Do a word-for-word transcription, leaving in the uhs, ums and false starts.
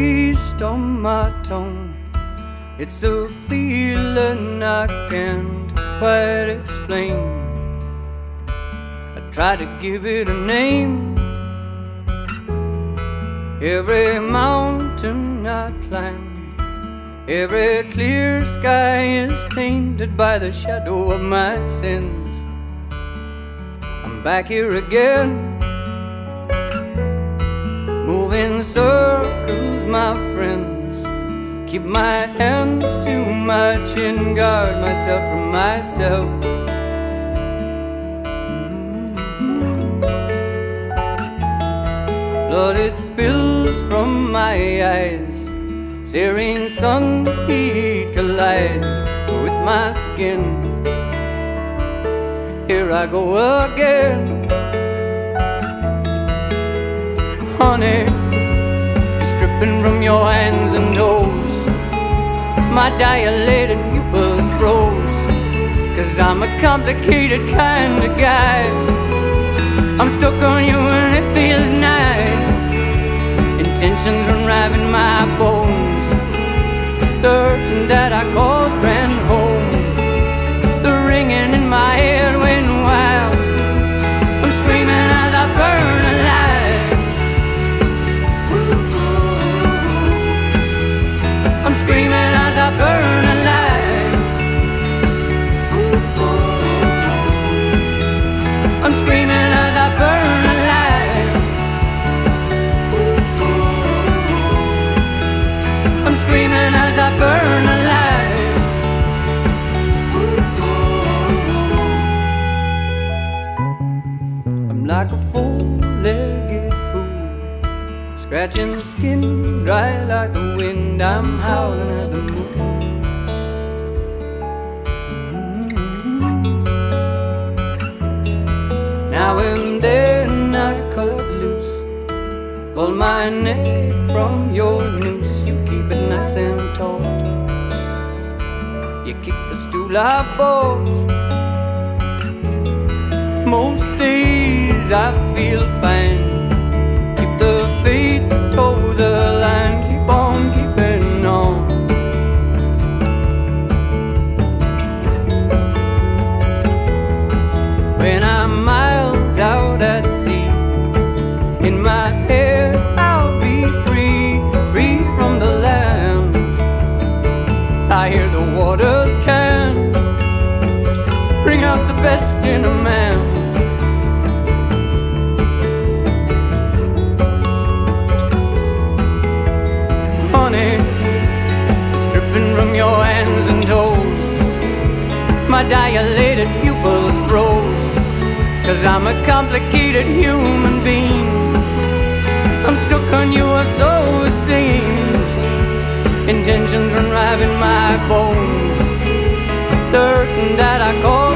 taste on my tongue. It's a feeling I can't quite explain. I try to give it a name. Every mountain I climb, every clear sky is tainted by the shadow of my sins. I'm back here again, moving circles, my friends. Keep my hands to my chin, guard myself from myself. Blood, it spills from my eyes. Searing sun's heat collides with my skin. Here I go again. Honey, stripping from your hands and toes. My dilated pupils froze. 'Cause I'm a complicated kind of guy. I'm stuck on you and it feels nice. Tensions unraveling my bones. The hurting that I caused ran home. The ringing in my head went wild. I'm screaming as I burn alive. I'm screaming as I burn alive. I'm screaming as I burn alive. Screaming as I burn alive. I'm like a four-legged fool, scratching the skin dry like the wind. I'm howling at the moon. Now and then I cut loose, pull my neck from your noose. But nice and tall, you kick the stool I bought. Most days I feel fine. Keep the faith, toe the line. Keep on keeping on. When I'm miles out at sea, in my head I'll be free, free from the I hear the waters can bring out the best in a man. Honey, stripping from your hands and toes. My dilated pupils froze. 'Cause I'm a complicated human being. I'm stuck on you, or so it seems. Intentions run rive in my bones. The hurting that I caused.